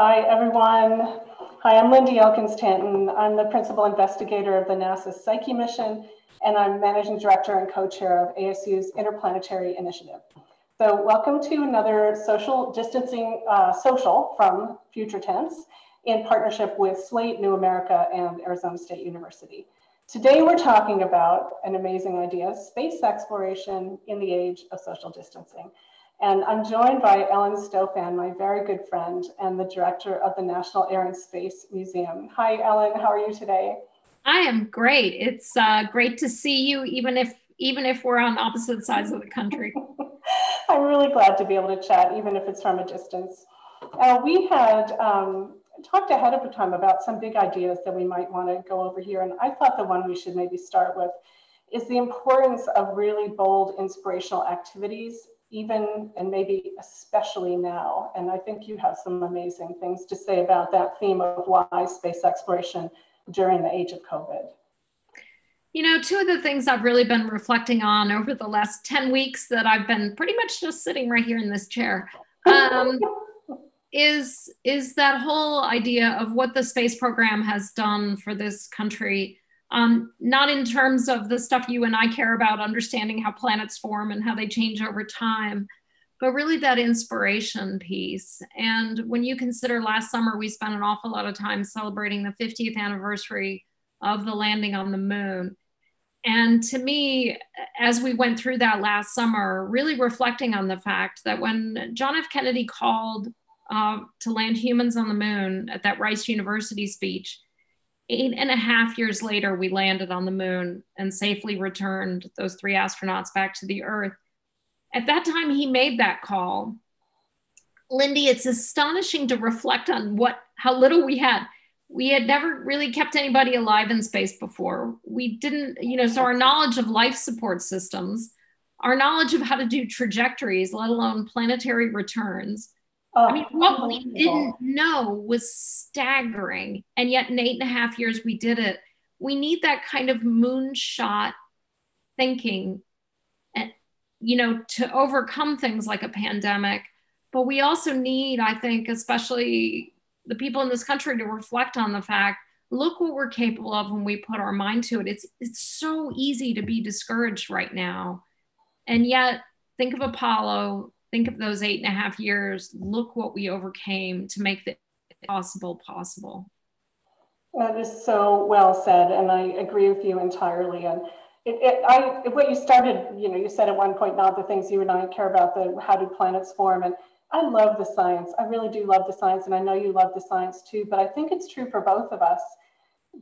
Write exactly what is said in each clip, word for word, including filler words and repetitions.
Hi, everyone. Hi, I'm Lindy Elkins-Tanton. I'm the principal investigator of the NASA Psyche Mission, and I'm managing director and co-chair of A S U's Interplanetary Initiative. So welcome to another social distancing uh, social from Future Tense in partnership with Slate, New America, and Arizona State University. Today, we're talking about an amazing idea, space exploration in the age of social distancing. And I'm joined by Ellen Stofan, my very good friend, and the director of the National Air and Space Museum. Hi, Ellen, how are you today? I am great. It's uh, great to see you, even if, even if we're on opposite sides of the country. I'm really glad to be able to chat, even if it's from a distance. Uh, we had um, talked ahead of time about some big ideas that we might want to go over here, and I thought the one we should maybe start with is the importance of really bold, inspirational activities, even and maybe especially now. And I think you have some amazing things to say about that theme of why space exploration during the age of COVID. You know, two of the things I've really been reflecting on over the last ten weeks that I've been pretty much just sitting right here in this chair um, is, is that whole idea of what the space program has done for this country. Um, not in terms of the stuff you and I care about, understanding how planets form and how they change over time, but really that inspiration piece. And when you consider last summer, we spent an awful lot of time celebrating the fiftieth anniversary of the landing on the moon. And to me, as we went through that last summer, really reflecting on the fact that when John F. Kennedy called uh, to land humans on the moon at that Rice University speech, Eight and a half years later, we landed on the moon and safely returned those three astronauts back to the Earth. At that time, he made that call. Lindy, it's astonishing to reflect on what, how little we had. We had never really kept anybody alive in space before. We didn't, you know, so our knowledge of life support systems, our knowledge of how to do trajectories, let alone planetary returns, I mean, what we didn't know was staggering. And yet in eight and a half years, we did it. We need that kind of moonshot thinking, and, you know, to overcome things like a pandemic. But we also need, I think, especially the people in this country to reflect on the fact, look what we're capable of when we put our mind to it. It's, it's so easy to be discouraged right now. And yet think of Apollo. Think of those eight and a half years. Look what we overcame to make the possible possible. That is so well said, and I agree with you entirely. And it, it, I, what you started, you know, you said at one point, not the things you and I care about, the how do planets form. And I love the science. I really do love the science, and I know you love the science too. But I think it's true for both of us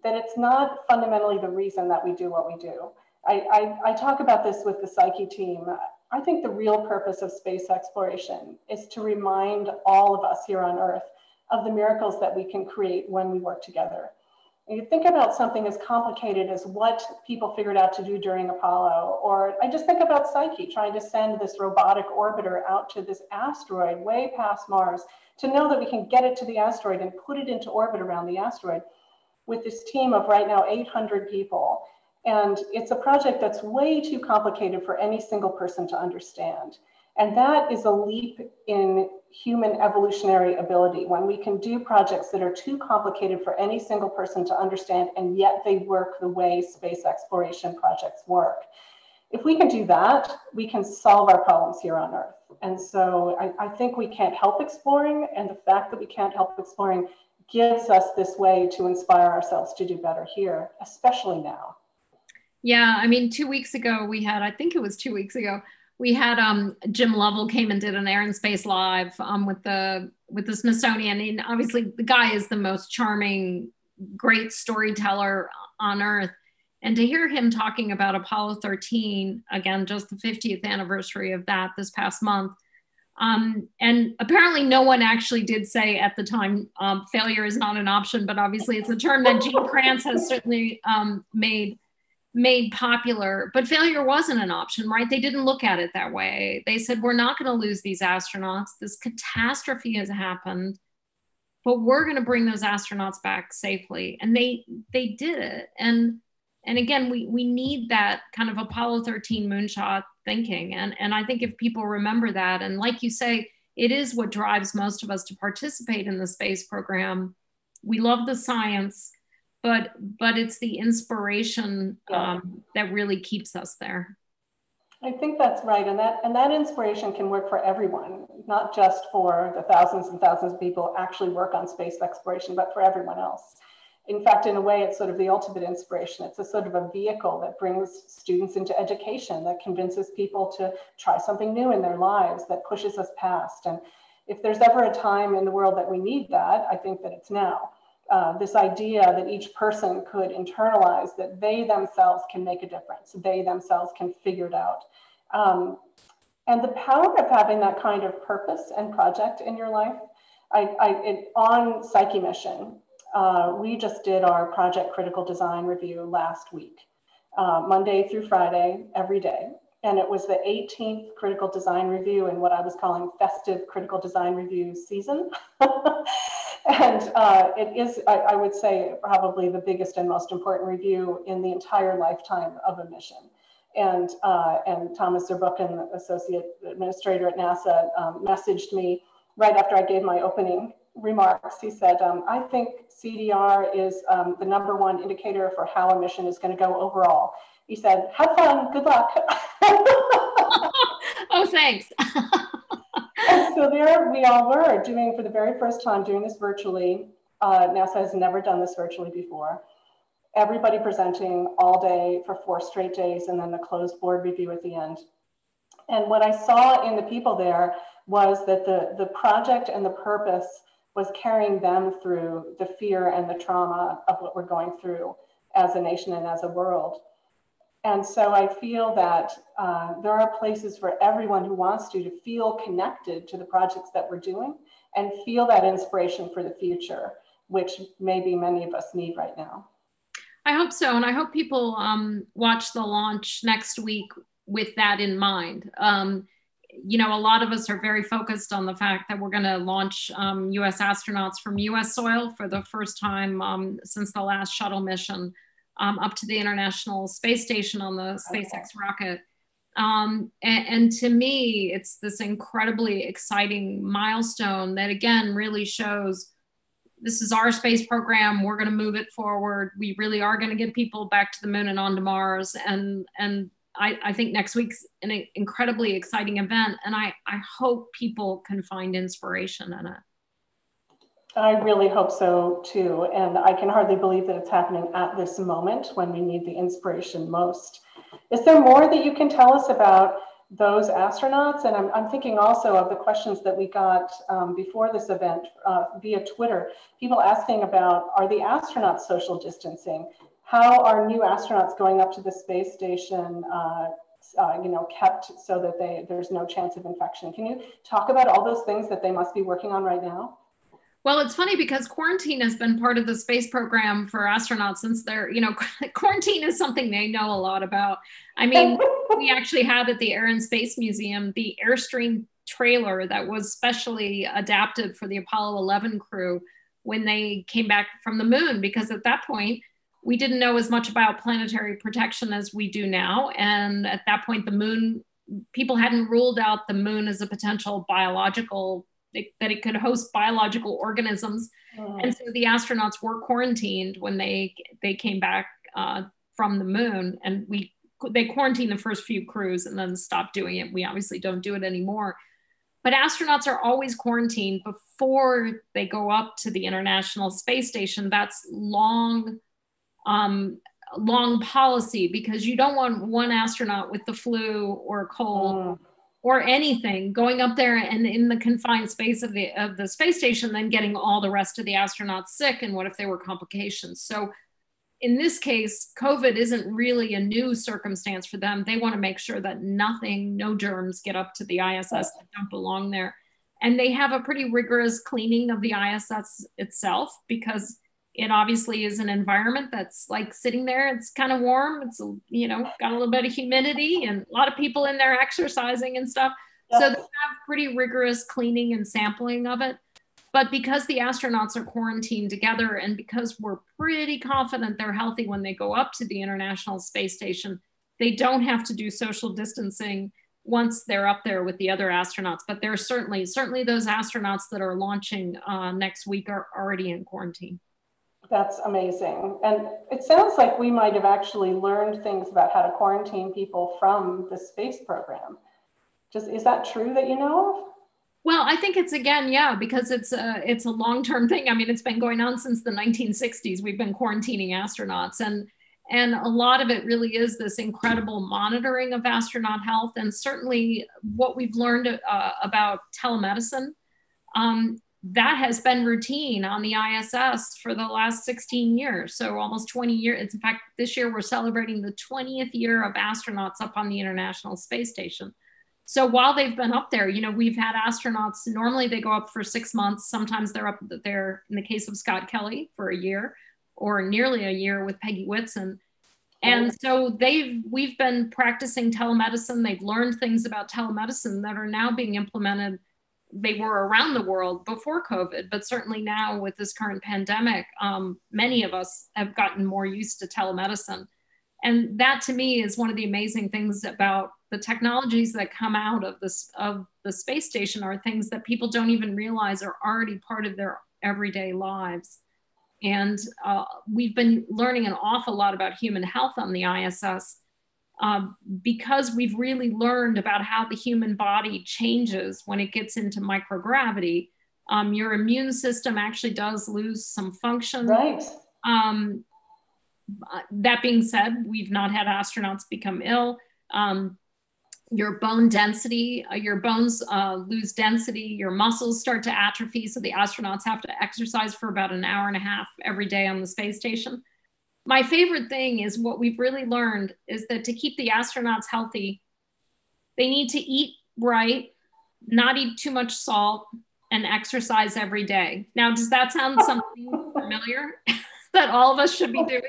that it's not fundamentally the reason that we do what we do. I, I, I talk about this with the Psyche team. I think the real purpose of space exploration is to remind all of us here on Earth of the miracles that we can create when we work together. And you think about something as complicated as what people figured out to do during Apollo, or I just think about Psyche trying to send this robotic orbiter out to this asteroid way past Mars, to know that we can get it to the asteroid and put it into orbit around the asteroid with this team of right now eight hundred people. And it's a project that's way too complicated for any single person to understand. And that is a leap in human evolutionary ability, when we can do projects that are too complicated for any single person to understand, and yet they work the way space exploration projects work. If we can do that, we can solve our problems here on Earth. And so I, I think we can't help exploring, and the fact that we can't help exploring gives us this way to inspire ourselves to do better here, especially now. Yeah, I mean, two weeks ago we had, I think it was two weeks ago, we had um, Jim Lovell came and did an Air and Space Live um, with the with the Smithsonian. And obviously the guy is the most charming, great storyteller on Earth. And to hear him talking about Apollo thirteen, again, just the fiftieth anniversary of that this past month. Um, and apparently no one actually did say at the time, um, failure is not an option, but obviously it's a term that Gene Kranz has certainly um, made made popular, but failure wasn't an option, right? They didn't look at it that way. They said, we're not gonna lose these astronauts. This catastrophe has happened, but we're gonna bring those astronauts back safely. And they they did it. And and again, we, we need that kind of Apollo thirteen moonshot thinking. And, and I think if people remember that, and like you say, it is what drives most of us to participate in the space program. We love the science, but but it's the inspiration um, that really keeps us there. I think that's right, and that and that inspiration can work for everyone, not just for the thousands and thousands of people actually work on space exploration, but for everyone else. In fact, in a way, it's sort of the ultimate inspiration. It's a sort of a vehicle that brings students into education, that convinces people to try something new in their lives, that pushes us past. And if there's ever a time in the world that we need that, I think that it's now. Uh, this idea that each person could internalize that they themselves can make a difference, they themselves can figure it out. Um, and the power of having that kind of purpose and project in your life, I, I, it, on Psyche Mission, Uh, we just did our project critical design review last week, uh, Monday through Friday, every day. And it was the eighteenth critical design review in what I was calling festive critical design review season. And uh, it is, I, I would say, probably the biggest and most important review in the entire lifetime of a mission. And, uh, and Thomas Zurbuchen, associate administrator at NASA, um, messaged me right after I gave my opening remarks. He said, um, I think C D R is um, the number one indicator for how a mission is going to go overall. He said, have fun, good luck. Oh, thanks. And so there we all were doing, for the very first time, doing this virtually. Uh, NASA has never done this virtually before. Everybody presenting all day for four straight days, and then the closed board review at the end. And what I saw in the people there was that the, the project and the purpose was carrying them through the fear and the trauma of what we're going through as a nation and as a world. And so I feel that uh, there are places for everyone who wants to, to feel connected to the projects that we're doing and feel that inspiration for the future, which maybe many of us need right now. I hope so, and I hope people um, watch the launch next week with that in mind. Um, You know, a lot of us are very focused on the fact that we're going to launch um, U S astronauts from U S soil for the first time um, since the last shuttle mission um, up to the International Space Station on the SpaceX rocket. Um, and, and to me, it's this incredibly exciting milestone that, again, really shows this is our space program. We're going to move it forward. We really are going to get people back to the moon and onto Mars. And, and I, I think next week's an incredibly exciting event, and I, I hope people can find inspiration in it. I really hope so too, and I can hardly believe that it's happening at this moment when we need the inspiration most. Is there more that you can tell us about those astronauts? And I'm, I'm thinking also of the questions that we got um, before this event uh, via Twitter, people asking about, are the astronauts social distancing? How are new astronauts going up to the space station, uh, uh, you know, kept so that they, there's no chance of infection? Can you talk about all those things that they must be working on right now? Well, it's funny because quarantine has been part of the space program for astronauts since they're, you know, quarantine is something they know a lot about. I mean, we actually had at the Air and Space Museum, the Airstream trailer that was specially adapted for the Apollo eleven crew when they came back from the moon, because at that point, we didn't know as much about planetary protection as we do now. And at that point, the moon, people hadn't ruled out the moon as a potential biological, that it could host biological organisms. Oh. And so the astronauts were quarantined when they they came back uh, from the moon. And we they quarantined the first few crews and then stopped doing it. We obviously don't do it anymore. But astronauts are always quarantined before they go up to the International Space Station. That's long, Um, long policy, because you don't want one astronaut with the flu or cold oh. or anything going up there and in the confined space of the, of the space station, then getting all the rest of the astronauts sick. And what if they were complications? So in this case, COVID isn't really a new circumstance for them. They want to make sure that nothing, no germs get up to the I S S that don't belong there. And they have a pretty rigorous cleaning of the I S S itself, because it obviously is an environment that's like sitting there. It's kind of warm. It's, you know, got a little bit of humidity and a lot of people in there exercising and stuff. Yep. So they have pretty rigorous cleaning and sampling of it. But because the astronauts are quarantined together and because we're pretty confident they're healthy when they go up to the International Space Station, they don't have to do social distancing. once they're up there with the other astronauts. But there are certainly, certainly those astronauts that are launching uh, next week are already in quarantine. That's amazing. And it sounds like we might have actually learned things about how to quarantine people from the space program. Just, is that true that you know of? Well, I think it's, again, yeah, because it's a, it's a long-term thing. I mean, it's been going on since the nineteen sixties. We've been quarantining astronauts. And, and a lot of it really is this incredible monitoring of astronaut health, and certainly what we've learned uh, about telemedicine. Um, that has been routine on the I S S for the last sixteen years. So almost twenty years. It's, in fact, this year we're celebrating the twentieth year of astronauts up on the International Space Station. So while they've been up there, you know, we've had astronauts, normally they go up for six months. Sometimes they're up there, in the case of Scott Kelly, for a year or nearly a year with Peggy Whitson. And so they've, we've been practicing telemedicine. They've learned things about telemedicine that are now being implemented. They were around the world before COVID, but certainly now with this current pandemic, um, many of us have gotten more used to telemedicine. And that to me is one of the amazing things about the technologies that come out of, this, of the space station are things that people don't even realize are already part of their everyday lives. And uh, we've been learning an awful lot about human health on the I S S. Um, because we've really learned about how the human body changes when it gets into microgravity. Um, your immune system actually does lose some function. Right. Um, that being said, we've not had astronauts become ill. Um, your bone density, uh, your bones uh, lose density, your muscles start to atrophy. So the astronauts have to exercise for about an hour and a half every day on the space station. My favorite thing is what we've really learned is that to keep the astronauts healthy, they need to eat right, not eat too much salt, and exercise every day. Now, does that sound something familiar that all of us should be doing?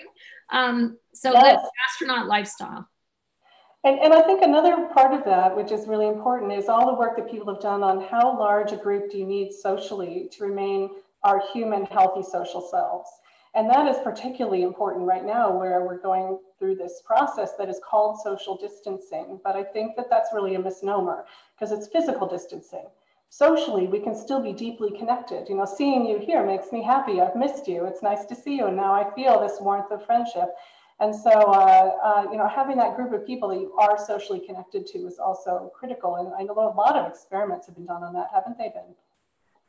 Um, so yes. That's astronaut lifestyle. And, and I think another part of that, which is really important, is all the work that people have done on how large a group do you need socially to remain our human, healthy social selves. And that is particularly important right now, where we're going through this process that is called social distancing. But I think that that's really a misnomer, because it's physical distancing. Socially, we can still be deeply connected. You know, seeing you here makes me happy. I've missed you. It's nice to see you. And now I feel this warmth of friendship. And so, uh, uh, you know, having that group of people that you are socially connected to is also critical. And I know a lot of experiments have been done on that, haven't they been?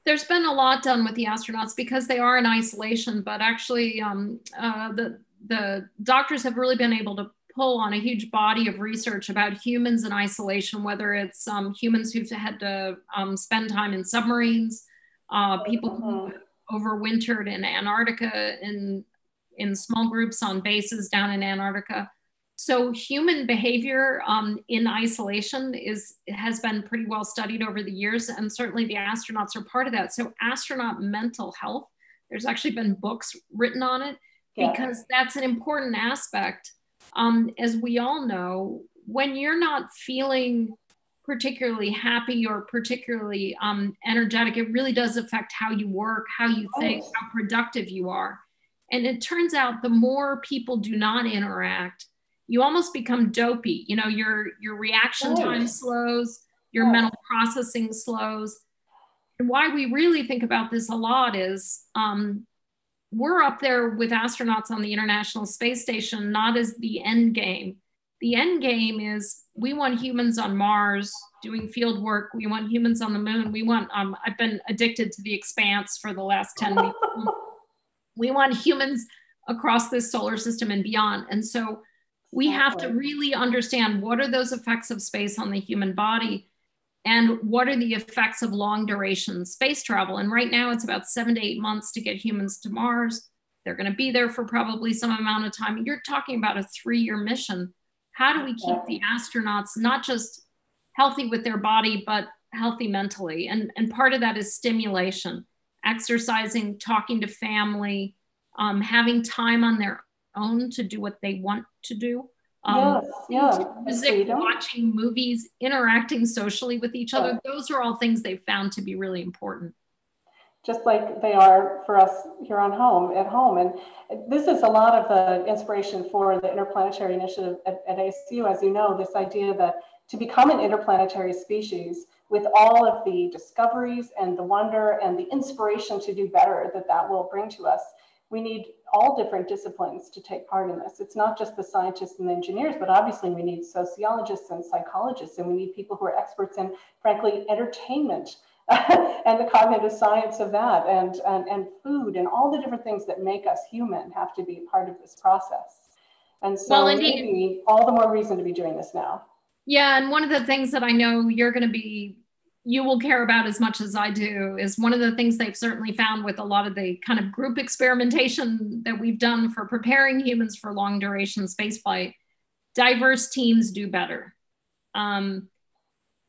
There's been a lot done with the astronauts because they are in isolation, but actually um, uh, the, the doctors have really been able to pull on a huge body of research about humans in isolation, whether it's um, humans who've had to um, spend time in submarines, uh, people who overwintered in Antarctica in, in small groups on bases down in Antarctica. So human behavior um, in isolation is, has been pretty well studied over the years, and certainly the astronauts are part of that. So astronaut mental health, there's actually been books written on it, yeah. Because that's an important aspect. Um, as we all know, when you're not feeling particularly happy or particularly um, energetic, it really does affect how you work, how you think, oh. How productive you are. And it turns out the more people do not interact, you almost become dopey. You know, your, your reaction oh. time slows, your oh. mental processing slows. And why we really think about this a lot is um, we're up there with astronauts on the International Space Station, not as the end game. The end game is we want humans on Mars doing field work. We want humans on the moon. We want, um, I've been addicted to the Expanse for the last ten weeks. We want humans across this solar system and beyond. And so we have to really understand what are those effects of space on the human body and what are the effects of long duration space travel. And right now it's about seven to eight months to get humans to Mars. They're going to be there for probably some amount of time. You're talking about a three-year mission. How do we keep the astronauts not just healthy with their body, but healthy mentally? And, and part of that is stimulation, exercising, talking to family, um, having time on their own own to do what they want to do. Um, yes, yeah. Music, watching movies, interacting socially with each other. Yeah. Those are all things they've found to be really important. Just like they are for us here on home, at home. And this is a lot of the inspiration for the Interplanetary Initiative at, at A S U, as you know, this idea that to become an interplanetary species, with all of the discoveries and the wonder and the inspiration to do better that that will bring to us. We need all different disciplines to take part in this. It's not just the scientists and the engineers, but obviously we need sociologists and psychologists, and we need people who are experts in, frankly, entertainment and the cognitive science of that, and, and, and food, and all the different things that make us human have to be part of this process. And so well, maybe all the more reason to be doing this now. Yeah, and one of the things that I know you're going to be, you will care about as much as I do, is one of the things they've certainly found with a lot of the kind of group experimentation that we've done for preparing humans for long duration spaceflight, diverse teams do better. Um,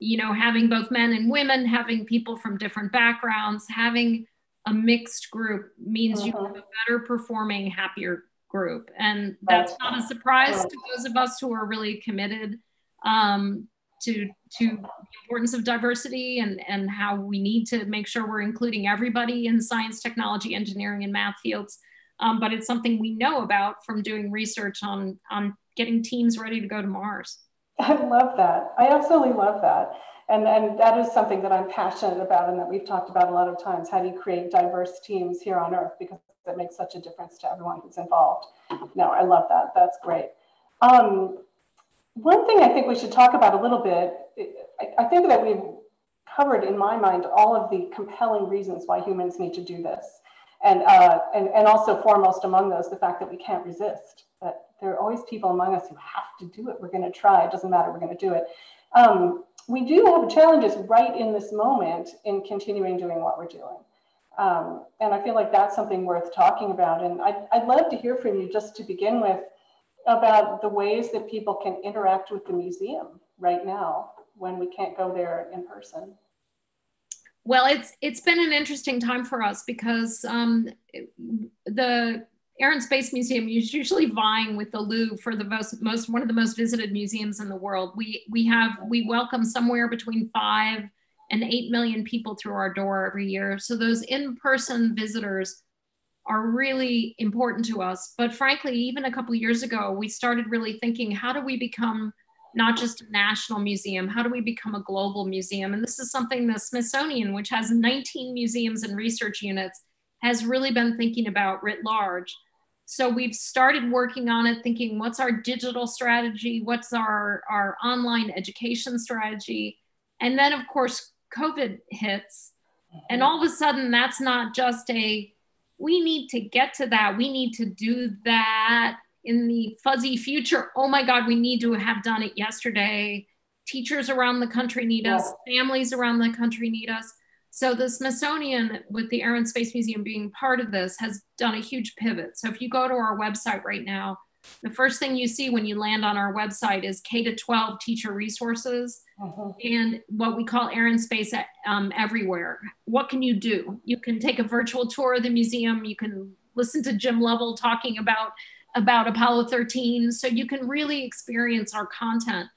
you know, having both men and women, having people from different backgrounds, having a mixed group means mm-hmm. you have a better performing, happier group. And that's not a surprise right. to those of us who are really committed um, to, to the importance of diversity and, and how we need to make sure we're including everybody in science, technology, engineering, and math fields. Um, but it's something we know about from doing research on, on getting teams ready to go to Mars. I love that. I absolutely love that. And, and that is something that I'm passionate about and that we've talked about a lot of times. How do you create diverse teams here on Earth? Because that makes such a difference to everyone who's involved. No, I love that. That's great. Um, One thing I think we should talk about a little bit, I think that we've covered in my mind all of the compelling reasons why humans need to do this. And, uh, and, and also foremost among those, the fact that we can't resist, that there are always people among us who have to do it. We're going to try. It doesn't matter. We're going to do it. Um, we do have challenges right in this moment in continuing doing what we're doing. Um, and I feel like that's something worth talking about. And I'd, I'd love to hear from you just to begin with, about the ways that people can interact with the museum right now when we can't go there in person. Well, it's it's been an interesting time for us because um, the Air and Space Museum is usually vying with the Louvre for the most, most one of the most visited museums in the world. We we have we welcome somewhere between five and eight million people through our door every year. So those in-person visitors are really important to us. But frankly, even a couple of years ago, we started really thinking, how do we become not just a national museum? How do we become a global museum? And this is something the Smithsonian, which has nineteen museums and research units, has really been thinking about writ large. So we've started working on it, thinking, what's our digital strategy? What's our, our online education strategy? And then of course, COVID hits. And all of a sudden, that's not just a, we need to get to that. We need to do that in the fuzzy future. Oh my God, we need to have done it yesterday. Teachers around the country need yeah. us. Families around the country need us. So the Smithsonian, with the Air and Space Museum being part of this, has done a huge pivot. So if you go to our website right now, the first thing you see when you land on our website is K through twelve teacher resources mm-hmm. and what we call Air and Space um, Everywhere. What can you do? You can take a virtual tour of the museum. You can listen to Jim Lovell talking about, about Apollo thirteen. So you can really experience our content.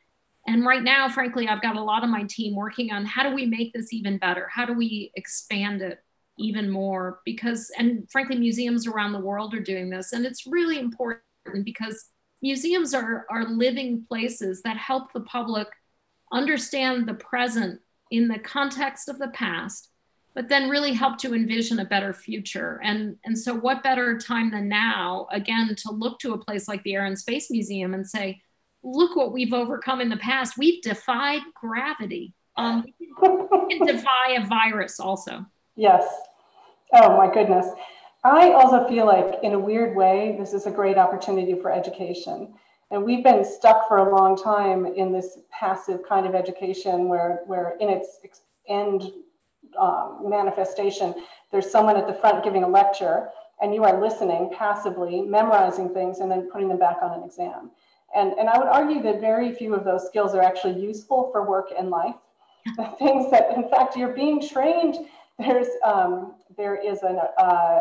And right now, frankly, I've got a lot of my team working on how do we make this even better? How do we expand it even more? Because, and frankly, museums around the world are doing this. And it's really important, because museums are, are living places that help the public understand the present in the context of the past, but then really help to envision a better future. And, and so what better time than now, again, to look to a place like the Air and Space Museum and say, look what we've overcome in the past. We've defied gravity. Um, we can, we can defy a virus also. Yes. Oh, my goodness. I also feel like, in a weird way, this is a great opportunity for education. And we've been stuck for a long time in this passive kind of education where, where in its end um, manifestation, there's someone at the front giving a lecture, and you are listening passively, memorizing things, and then putting them back on an exam. And, and I would argue that very few of those skills are actually useful for work and life. The things that, in fact, you're being trained, there's, um, there is an... Uh,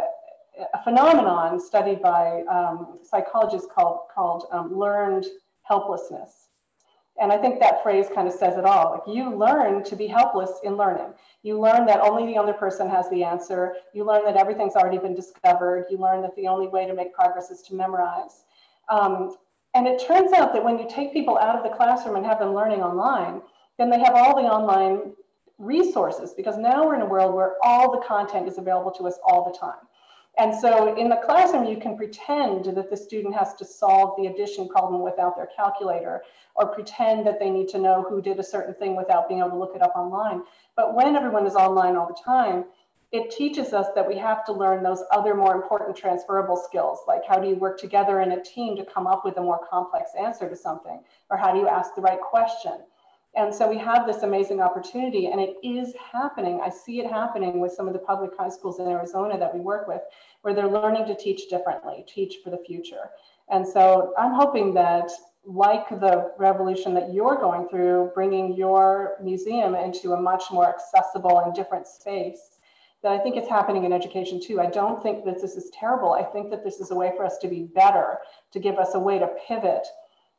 a phenomenon studied by um, psychologists called, called um, learned helplessness. And I think that phrase kind of says it all. Like, you learn to be helpless in learning. You learn that only the other person has the answer. You learn that everything's already been discovered. You learn that the only way to make progress is to memorize. Um, And it turns out that when you take people out of the classroom and have them learning online, then they have all the online resources, because now we're in a world where all the content is available to us all the time. And so in the classroom, you can pretend that the student has to solve the addition problem without their calculator, or pretend that they need to know who did a certain thing without being able to look it up online. But when everyone is online all the time, it teaches us that we have to learn those other more important transferable skills, like how do you work together in a team to come up with a more complex answer to something, or how do you ask the right question? And so we have this amazing opportunity, and it is happening. I see it happening with some of the public high schools in Arizona that we work with, where they're learning to teach differently, teach for the future. And so I'm hoping that, like the revolution that you're going through, bringing your museum into a much more accessible and different space, that I think it's happening in education too. I don't think that this is terrible. I think that this is a way for us to be better, to give us a way to pivot.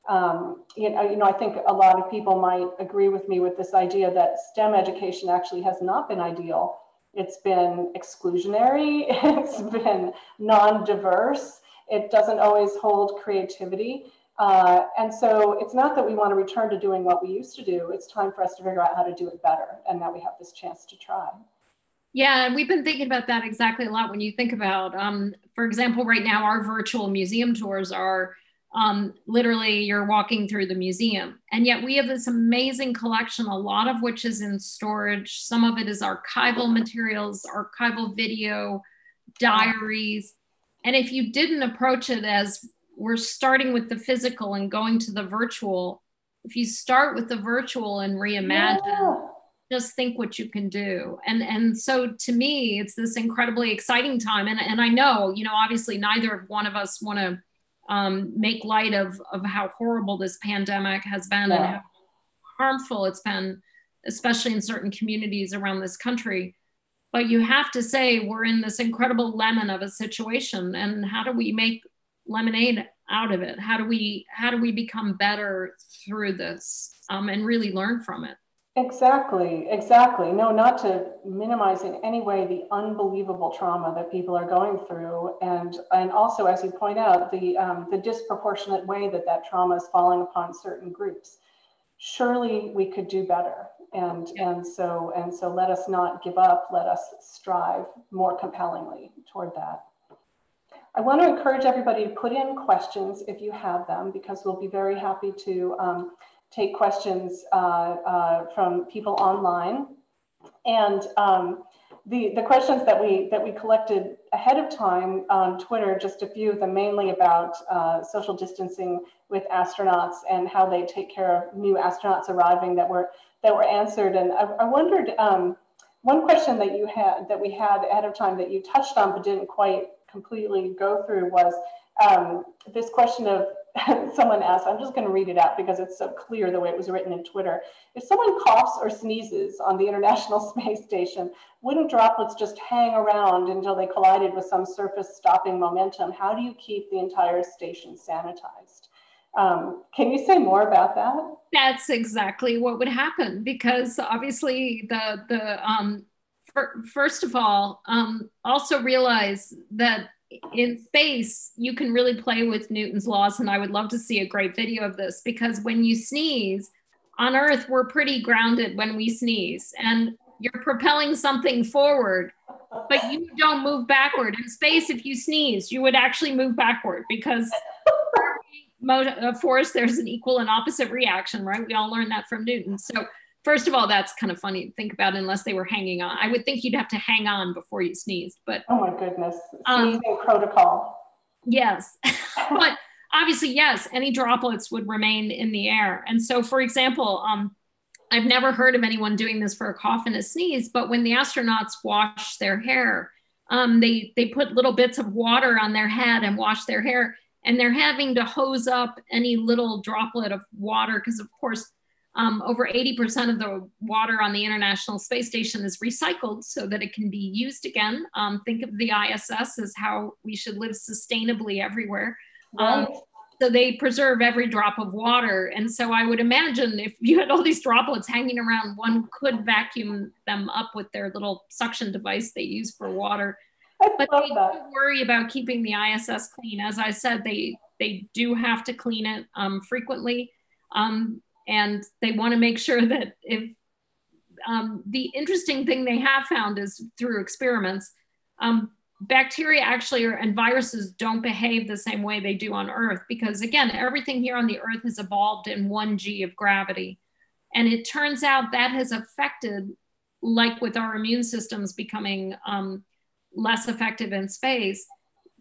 Um, you know, you know, I think a lot of people might agree with me with this idea that STEM education actually has not been ideal. It's been exclusionary, it's been non-diverse, it doesn't always hold creativity. Uh, and so it's not that we want to return to doing what we used to do, it's time for us to figure out how to do it better, and that we have this chance to try. Yeah, and we've been thinking about that exactly a lot when you think about, um, for example, right now our virtual museum tours are Um, literally you're walking through the museum. And yet we have this amazing collection, a lot of which is in storage. Some of it is archival materials, archival video, diaries. And if you didn't approach it as we're starting with the physical and going to the virtual, if you start with the virtual and reimagine, yeah. just think what you can do. And, and so to me, it's this incredibly exciting time. And, and I know, you know, obviously neither one of us want to Um, make light of, of how horrible this pandemic has been yeah. and how harmful it's been, especially in certain communities around this country. But you have to say, we're in this incredible lemon of a situation, and how do we make lemonade out of it? How do we, how do we become better through this um, and really learn from it? Exactly, exactly. No, not to minimize in any way the unbelievable trauma that people are going through. And, and also, as you point out, the, um, the disproportionate way that that trauma is falling upon certain groups. Surely we could do better. And, yeah. and, so, and so let us not give up, let us strive more compellingly toward that. I want to encourage everybody to put in questions if you have them, because we'll be very happy to um, take questions uh, uh, from people online. And um, the, the questions that we, that we collected ahead of time on Twitter, just a few of them, mainly about uh, social distancing with astronauts and how they take care of new astronauts arriving, that were, that were answered. And I, I wondered, um, one question that you had, that we had ahead of time that you touched on but didn't quite completely go through, was um, this question of, someone asked, I'm just going to read it out because it's so clear the way it was written in Twitter. If someone coughs or sneezes on the International Space Station, wouldn't droplets just hang around until they collided with some surface stopping momentum? How do you keep the entire station sanitized? Um, can you say more about that? That's exactly what would happen, because obviously the, the um, for, first of all, um, also realize that in space, you can really play with Newton's laws, and I would love to see a great video of this, because when you sneeze, on Earth, we're pretty grounded when we sneeze, and you're propelling something forward, but you don't move backward. In space, if you sneeze, you would actually move backward, because of force, there's an equal and opposite reaction, right? We all learned that from Newton. So first of all, that's kind of funny to think about, unless they were hanging on. I would think you'd have to hang on before you sneezed, but. Oh my goodness, sneezing um, protocol. Yes, but obviously, yes, any droplets would remain in the air. And so, for example, um, I've never heard of anyone doing this for a cough and a sneeze, but when the astronauts wash their hair, um, they, they put little bits of water on their head and wash their hair, and they're having to hose up any little droplet of water, because of course, Um, over eighty percent of the water on the International Space Station is recycled so that it can be used again. Um, think of the I S S as how we should live sustainably everywhere. Um, right. So they preserve every drop of water. And so I would imagine if you had all these droplets hanging around, one could vacuum them up with their little suction device they use for water. I but they that. do worry about keeping the I S S clean. As I said, they They do have to clean it um, frequently. Um, and they want to make sure that if um, the interesting thing they have found is through experiments, um, bacteria actually are, and viruses don't behave the same way they do on Earth, because again, everything here on the Earth has evolved in one G of gravity. And it turns out that has affected, like with our immune systems becoming um, less effective in space,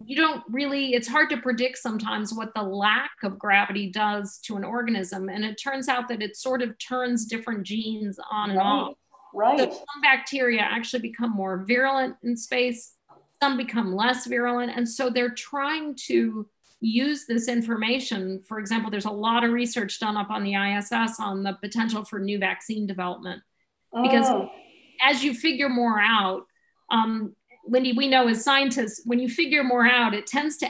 you don't really, it's hard to predict sometimes what the lack of gravity does to an organism. And it turns out that it sort of turns different genes on and off. Right. So some bacteria actually become more virulent in space, some become less virulent. And so they're trying to use this information. For example, there's a lot of research done up on the I S S on the potential for new vaccine development. Because oh. as you figure more out, um, Lindy, we know as scientists, when you figure more out, it tends to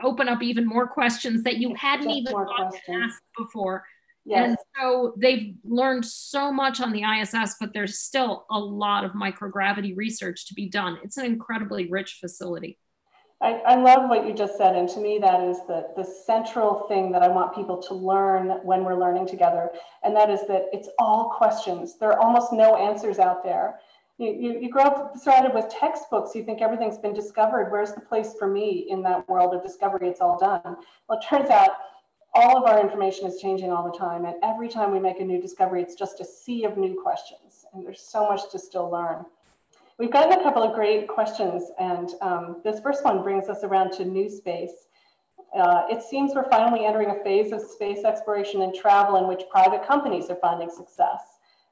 open up even more questions that you hadn't even thought to ask before. Yes. And so they've learned so much on the I S S, but there's still a lot of microgravity research to be done. It's an incredibly rich facility. I, I love what you just said. And to me, that is the, the central thing that I want people to learn when we're learning together. And that is that it's all questions. There are almost no answers out there. You, you, you grow up surrounded with textbooks. You think everything's been discovered. Where's the place for me in that world of discovery? It's all done. Well, it turns out all of our information is changing all the time. And every time we make a new discovery, it's just a sea of new questions. And there's so much to still learn. We've gotten a couple of great questions. And um, this first one brings us around to new space. Uh, it seems we're finally entering a phase of space exploration and travel in which private companies are finding success.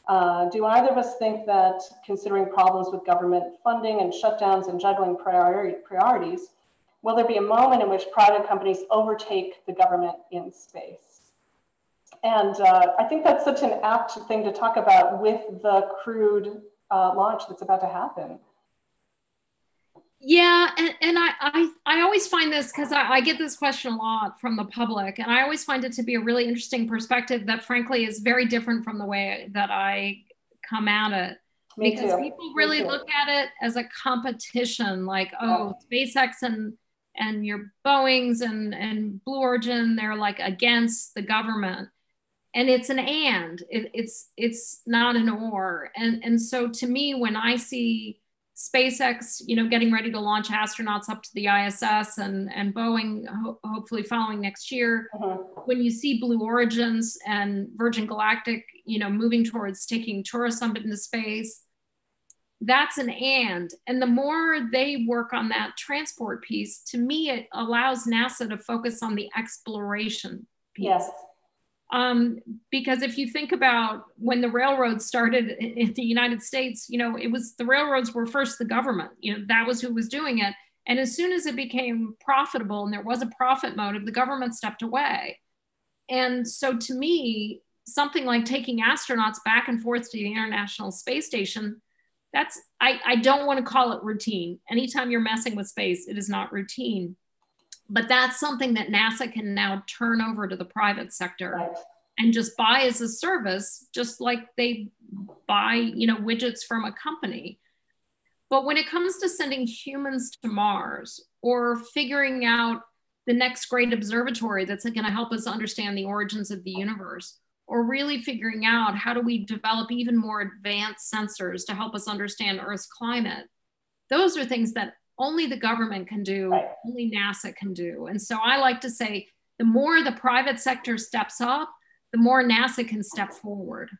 Uh, do either of us think that, considering problems with government funding and shutdowns and juggling priori priorities, will there be a moment in which private companies overtake the government in space? And uh, I think that's such an apt thing to talk about with the crewed uh, launch that's about to happen. Yeah, and, and I, I, I always find this, because I, I get this question a lot from the public, and I always find it to be a really interesting perspective that frankly is very different from the way that I come at it. Me because too. People really look at it as a competition, like, oh, yeah. SpaceX and, and your Boeings and, and Blue Origin, they're like against the government. And it's an and, it, it's, it's not an or. And, and so to me, when I see SpaceX, you know, getting ready to launch astronauts up to the I S S, and, and Boeing ho hopefully following next year. Mm-hmm. When you see Blue Origins and Virgin Galactic, you know, moving towards taking tourism into space, that's an and. And the more they work on that transport piece, to me, it allows NASA to focus on the exploration piece. Yes. Um, because if you think about when the railroads started in the United States, you know, it was the railroads were first the government, you know, that was who was doing it. And as soon as it became profitable and there was a profit motive, the government stepped away. And so to me, something like taking astronauts back and forth to the International Space Station, that's, I, I don't want to call it routine. Anytime you're messing with space, it is not routine. But that's something that NASA can now turn over to the private sector right. and just buy as a service, just like they buy, you know, widgets from a company. But when it comes to sending humans to Mars or figuring out the next great observatory that's going to help us understand the origins of the universe, or really figuring out how do we develop even more advanced sensors to help us understand Earth's climate, those are things that only the government can do, right. only NASA can do. And so I like to say, the more the private sector steps up, the more NASA can step forward.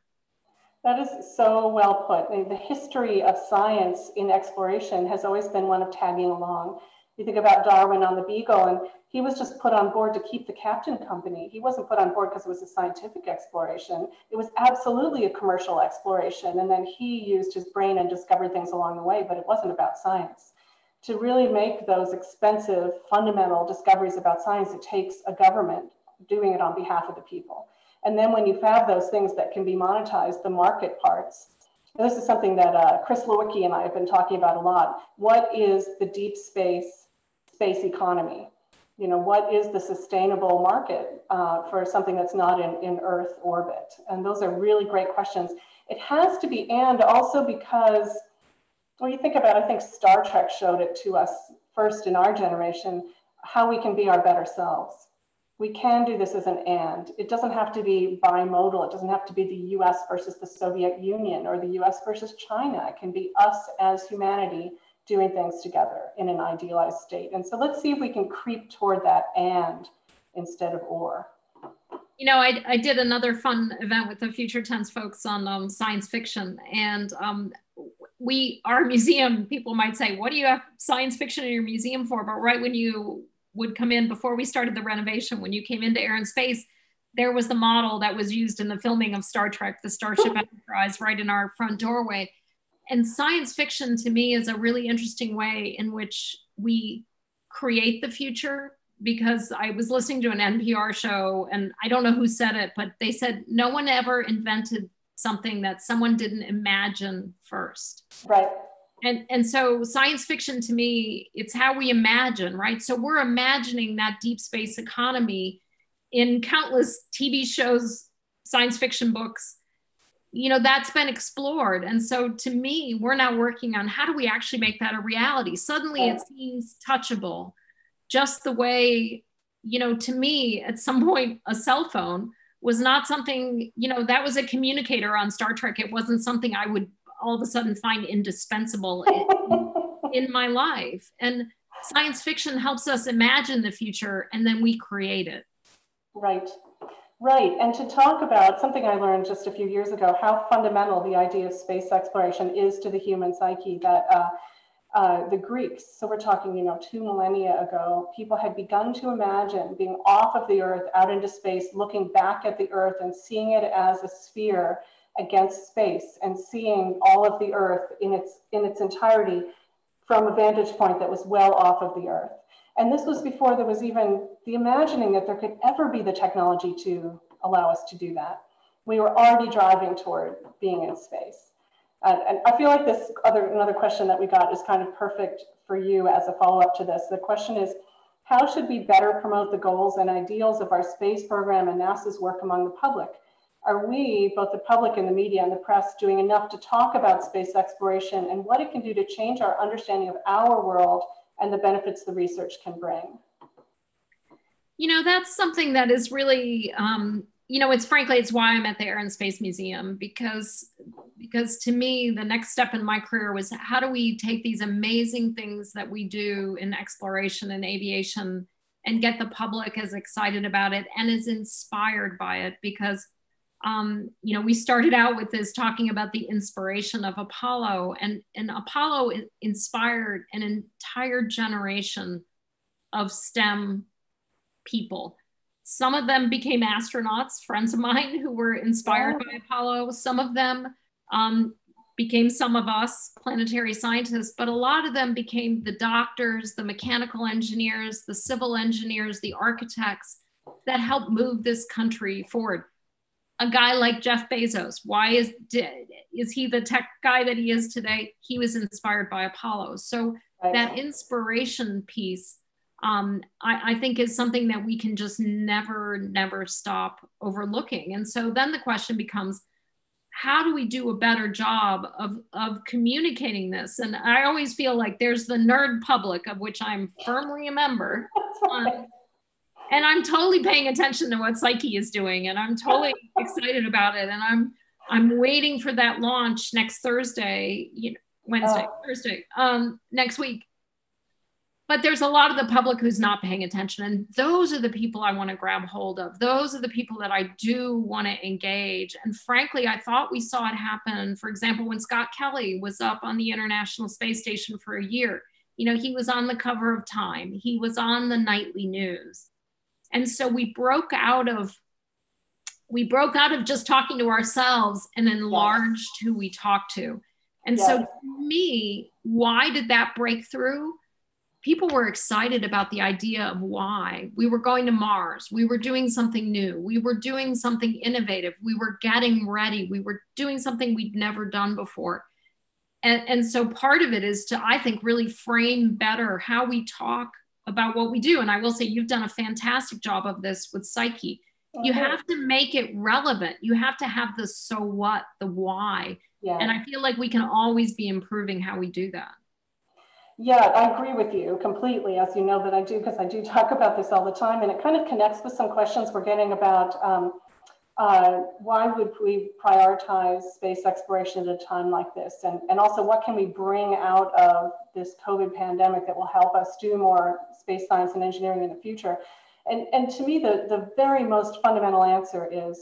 That is so well put. I mean, the history of science in exploration has always been one of tagging along. You think about Darwin on the Beagle, and he was just put on board to keep the captain company. He wasn't put on board because it was a scientific exploration. It was absolutely a commercial exploration. And then he used his brain and discovered things along the way, but it wasn't about science. To really make those expensive, fundamental discoveries about science, it takes a government doing it on behalf of the people. And then when you have those things that can be monetized, the market parts, and this is something that uh, Chris Lewicki and I have been talking about a lot. What is the deep space, space economy? You know, what is the sustainable market uh, for something that's not in, in Earth orbit? And those are really great questions. It has to be, and also because well, you think about, I think Star Trek showed it to us first in our generation, how we can be our better selves. we can do this as an and. It doesn't have to be bimodal. It doesn't have to be the U S versus the Soviet Union or the U S versus China. It can be us as humanity doing things together in an idealized state. And so let's see if we can creep toward that and instead of or. You know, I, I did another fun event with the Future Tense folks on um, science fiction, and um, we, our museum, people might say, what do you have science fiction in your museum for? But right when you would come in, before we started the renovation, when you came into Air and Space, there was the model that was used in the filming of Star Trek, the Starship Enterprise, right in our front doorway. And science fiction to me is a really interesting way in which we create the future, because I was listening to an N P R show, and I don't know who said it, but they said, no one ever invented something that someone didn't imagine first. Right. And, and so science fiction to me, it's how we imagine, right? So we're imagining that deep space economy in countless T V shows, science fiction books, you know, that's been explored. And so to me, we're now working on how do we actually make that a reality? Suddenly it seems touchable, just the way, you know, to me, at some point, a cell phone was not something, you know, that was a communicator on Star Trek. It wasn't something I would all of a sudden find indispensable in, in my life. And science fiction helps us imagine the future, and then we create it. Right, right. And to talk about something I learned just a few years ago, how fundamental the idea of space exploration is to the human psyche, that uh, uh, the Greeks, so we're talking, you know, two millennia ago, people had begun to imagine being off of the Earth, out into space, looking back at the Earth and seeing it as a sphere against space, and seeing all of the Earth in its in its entirety from a vantage point that was well off of the Earth. And this was before there was even the imagining that there could ever be the technology to allow us to do that. We were already driving toward being in space. And, and I feel like this other another question that we got is kind of perfect for you as a follow-up to this. The question is, how should we better promote the goals and ideals of our space program and NASA's work among the public? Are we, both the public and the media and the press, doing enough to talk about space exploration and what it can do to change our understanding of our world and the benefits the research can bring? You know, that's something that is really, um, you know, it's frankly, it's why I'm at the Air and Space Museum, because, because to me, the next step in my career was, how do we take these amazing things that we do in exploration and aviation and get the public as excited about it and as inspired by it? Because Um, you know, we started out with this talking about the inspiration of Apollo, and, and Apollo inspired an entire generation of STEM people. Some of them became astronauts, friends of mine who were inspired oh. by Apollo. Some of them um, became some of us, planetary scientists, but a lot of them became the doctors, the mechanical engineers, the civil engineers, the architects that helped move this country forward. A guy like Jeff Bezos, why is, is he the tech guy that he is today? He was inspired by Apollo. So right. that inspiration piece, um, I, I think is something that we can just never, never stop overlooking. And so then the question becomes, how do we do a better job of, of communicating this? And I always feel like there's the nerd public, of which I'm firmly a member. Um, And I'm totally paying attention to what Psyche is doing, and I'm totally excited about it. And I'm I'm waiting for that launch next Thursday, you know, Wednesday, oh. Thursday, um, next week. But there's a lot of the public who's not paying attention, and those are the people I want to grab hold of. Those are the people that I do want to engage. And frankly, I thought we saw it happen. For example, when Scott Kelly was up on the International Space Station for a year, you know, he was on the cover of Time. He was on the nightly news. And so we broke out of, we broke out of just talking to ourselves and enlarged yes. who we talk to. And yes. so to me, why did that break through? People were excited about the idea of why. We were going to Mars. We were doing something new. We were doing something innovative. We were getting ready. We were doing something we'd never done before. And, and so part of it is to, I think, really frame better how we talk about what we do. And I will say, you've done a fantastic job of this with Psyche. You have to make it relevant. You have to have the so what, the why. Yeah. And I feel like we can always be improving how we do that. Yeah, I agree with you completely, as you know that I do, because I do talk about this all the time, and it kind of connects with some questions we're getting about um, uh, why would we prioritize space exploration at a time like this, and, and also what can we bring out of this COVID pandemic that will help us do more space science and engineering in the future. And, and to me, the, the very most fundamental answer is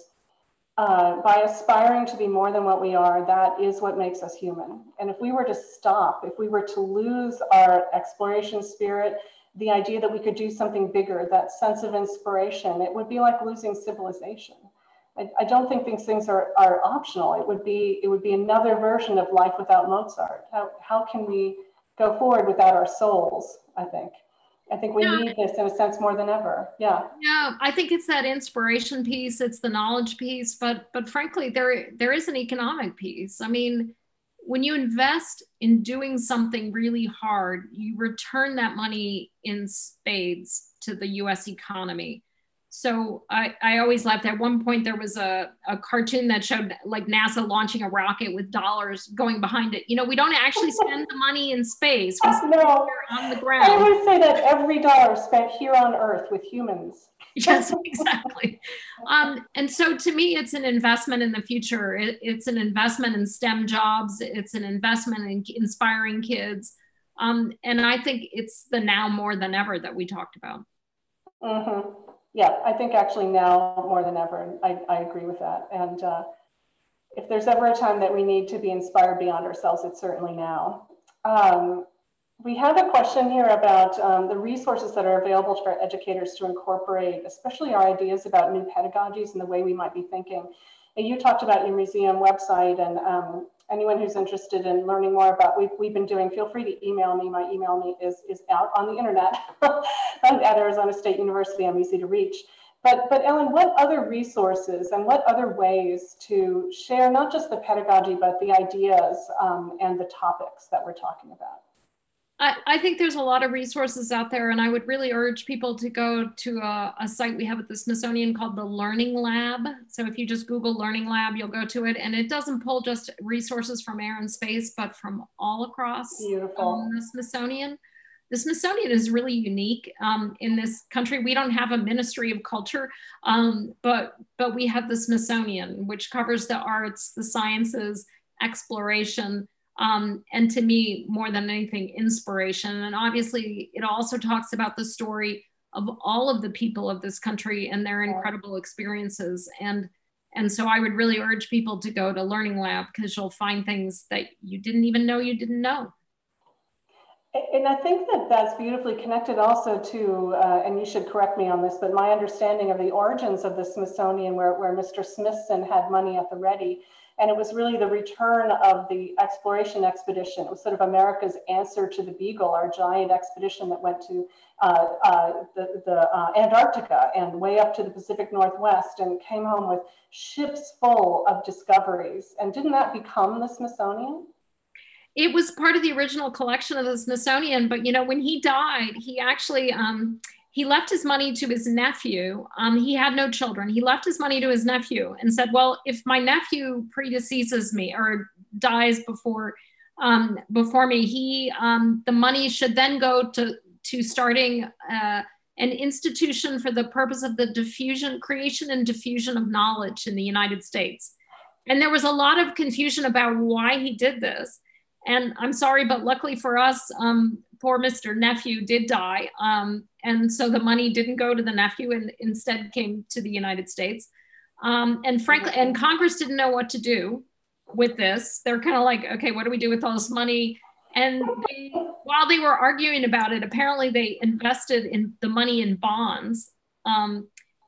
Uh, by aspiring to be more than what we are, that is what makes us human. And if we were to stop, if we were to lose our exploration spirit, the idea that we could do something bigger, that sense of inspiration, it would be like losing civilization. I, I don't think these things are, are optional. It would be, it would be another version of life without Mozart. How, how can we go forward without our souls, I think. I think we yeah. need this in a sense more than ever. Yeah. Yeah, I think it's that inspiration piece, it's the knowledge piece, but but frankly, there there is an economic piece. I mean, when you invest in doing something really hard, you return that money in spades to the U S economy. So I, I always laughed. At one point, there was a, a cartoon that showed like NASA launching a rocket with dollars going behind it. You know, we don't actually spend the money in space. We spend no. it on the ground. I would say that every dollar spent here on Earth with humans. Yes, exactly. um, and so to me, it's an investment in the future. It, it's an investment in STEM jobs. It's an investment in inspiring kids. Um, and I think it's the now more than ever that we talked about. Mm-hmm. Yeah, I think actually now more than ever, I, I agree with that. And uh, if there's ever a time that we need to be inspired beyond ourselves, it's certainly now. Um, we have a question here about um, the resources that are available for educators to incorporate, especially our ideas about new pedagogies and the way we might be thinking. And you talked about your museum website, and um, anyone who's interested in learning more about what we've been doing, feel free to email me. My email me is, is out on the internet. I'm at Arizona State University, I'm easy to reach. But, but Ellen, what other resources and what other ways to share not just the pedagogy, but the ideas um, and the topics that we're talking about? I, I think there's a lot of resources out there, and I would really urge people to go to a, a site we have at the Smithsonian called the Learning Lab. So if you just Google Learning Lab, you'll go to it, and it doesn't pull just resources from air and space, but from all across um, the Smithsonian. The Smithsonian is really unique um, in this country. We don't have a Ministry of Culture, um, but, but we have the Smithsonian, which covers the arts, the sciences, exploration, Um, and to me, more than anything, inspiration. And obviously, it also talks about the story of all of the people of this country and their incredible experiences. And, and so I would really urge people to go to Learning Lab, because you'll find things that you didn't even know you didn't know. And I think that that's beautifully connected also to, uh, and you should correct me on this, but my understanding of the origins of the Smithsonian, where, where Mister Smithson had money at the ready. And it was really the return of the exploration expedition. It was sort of America's answer to the Beagle, our giant expedition that went to uh, uh, the, the uh, Antarctica and way up to the Pacific Northwest, and came home with ships full of discoveries. And didn't that become the Smithsonian? It was part of the original collection of the Smithsonian, but you know, when he died, he actually, um, he left his money to his nephew. Um, he had no children. He left his money to his nephew and said, well, if my nephew predeceases me or dies before um, before me, he um, the money should then go to, to starting uh, an institution for the purpose of the diffusion, creation and diffusion of knowledge in the United States. And there was a lot of confusion about why he did this. And I'm sorry, but luckily for us, um, poor Mister Nephew did die. Um, and so the money didn't go to the nephew, and instead came to the United States. Um, and frankly, and Congress didn't know what to do with this. They're kind of like, okay, what do we do with all this money? And they, while they were arguing about it, apparently they invested in the money in bonds, um,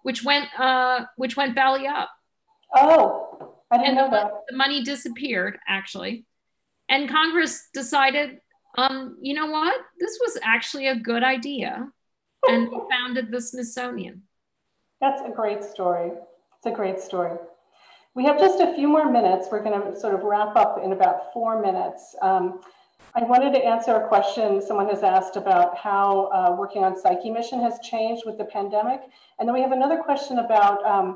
which went uh, which went belly up. Oh, I didn't and know that. The money disappeared, actually. And Congress decided, Um, you know what? This was actually a good idea, and founded the Smithsonian. That's a great story. It's a great story. We have just a few more minutes. We're going to sort of wrap up in about four minutes. Um, I wanted to answer a question someone has asked about how uh, working on Psyche Mission has changed with the pandemic. And then we have another question about um,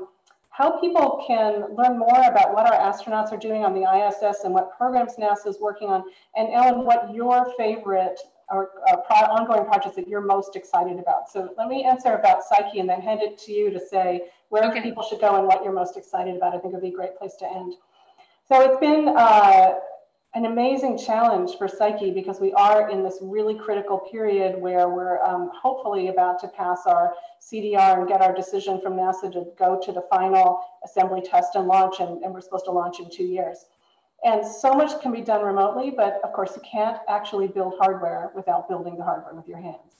how people can learn more about what our astronauts are doing on the I S S and what programs NASA is working on, and Ellen, what your favorite or uh, pro ongoing projects that you're most excited about. So let me answer about Psyche and then hand it to you to say where okay. people should go and what you're most excited about. I think it would be a great place to end. So it's been uh, an amazing challenge for Psyche because we are in this really critical period where we're um, hopefully about to pass our C D R and get our decision from NASA to go to the final assembly test and launch, and, and we're supposed to launch in two years. And so much can be done remotely, but of course you can't actually build hardware without building the hardware with your hands.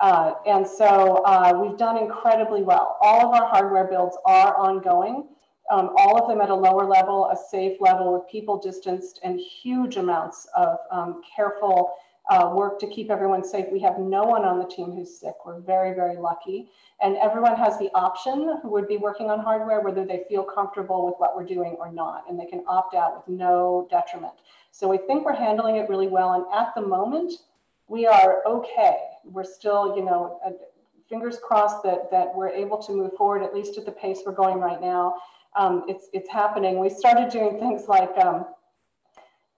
Uh, and so uh, we've done incredibly well. All of our hardware builds are ongoing, um, all of them at a lower level, a safe level with people distanced and huge amounts of um, careful uh, work to keep everyone safe. We have no one on the team who's sick. We're very, very lucky. And everyone has the option who would be working on hardware, whether they feel comfortable with what we're doing or not, and they can opt out with no detriment. So we think we're handling it really well. And at the moment, we are okay. We're still, you know, fingers crossed that, that we're able to move forward, at least at the pace we're going right now. Um, it's, it's happening. We started doing things like um,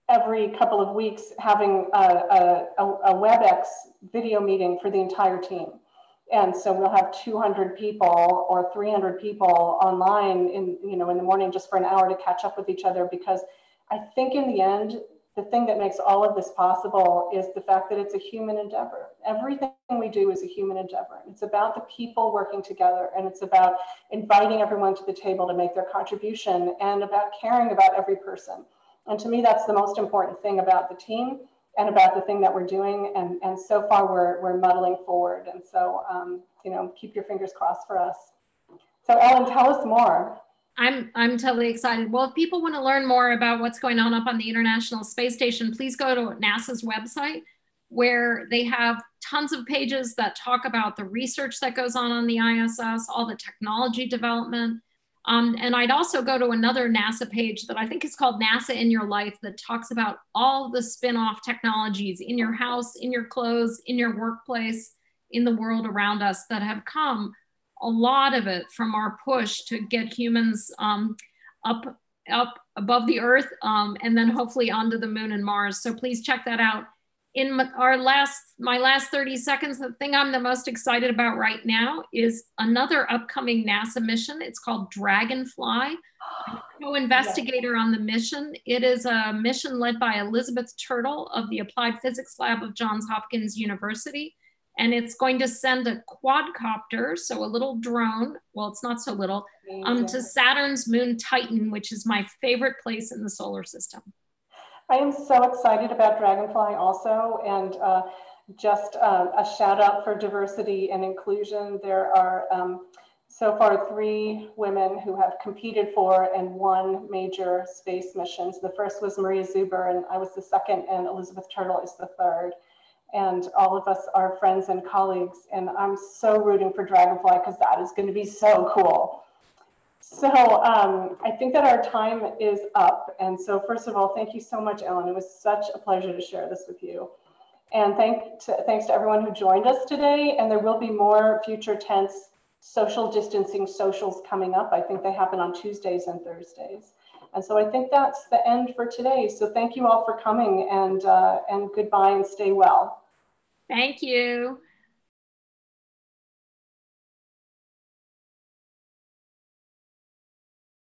every couple of weeks having a, a, a WebEx video meeting for the entire team. And so we'll have two hundred people or three hundred people online in, you know, in the morning just for an hour to catch up with each other, because I think in the end, the thing that makes all of this possible is the fact that it's a human endeavor. Everything we do is a human endeavor. It's about the people working together, and it's about inviting everyone to the table to make their contribution, and about caring about every person. And to me, that's the most important thing about the team and about the thing that we're doing. And, and so far we're, we're muddling forward. And so, um, you know, keep your fingers crossed for us. So Ellen, tell us more. I'm, I'm totally excited. Well, if people want to learn more about what's going on up on the International Space Station, please go to NASA's website, where they have tons of pages that talk about the research that goes on on the I S S, all the technology development. Um, and I'd also go to another NASA page that I think is called NASA in Your Life, that talks about all the spin-off technologies in your house, in your clothes, in your workplace, in the world around us, that have come, a lot of it, from our push to get humans um, up, up above the earth, um, and then hopefully onto the moon and Mars. So please check that out. In our last, my last thirty seconds, the thing I'm the most excited about right now is another upcoming NASA mission. It's called Dragonfly. I'm a co-investigator on the mission. It is a mission led by Elizabeth Turtle of the Applied Physics Lab of Johns Hopkins University. And it's going to send a quadcopter, so a little drone, well, it's not so little, um, to Saturn's moon Titan, which is my favorite place in the solar system. I am so excited about Dragonfly also, and uh, just uh, a shout out for diversity and inclusion. There are um, so far three women who have competed for and won major space missions. The first was Maria Zuber, and I was the second, and Elizabeth Turtle is the third. And all of us are friends and colleagues, and I'm so rooting for Dragonfly because that is going to be so cool. So um, I think that our time is up. And so first of all, thank you so much, Ellen. It was such a pleasure to share this with you. And thank to, thanks to everyone who joined us today. And there will be more Future Tense social distancing socials coming up. I think they happen on Tuesdays and Thursdays. And so I think that's the end for today. So thank you all for coming, and, uh, and goodbye, and stay well. Thank you.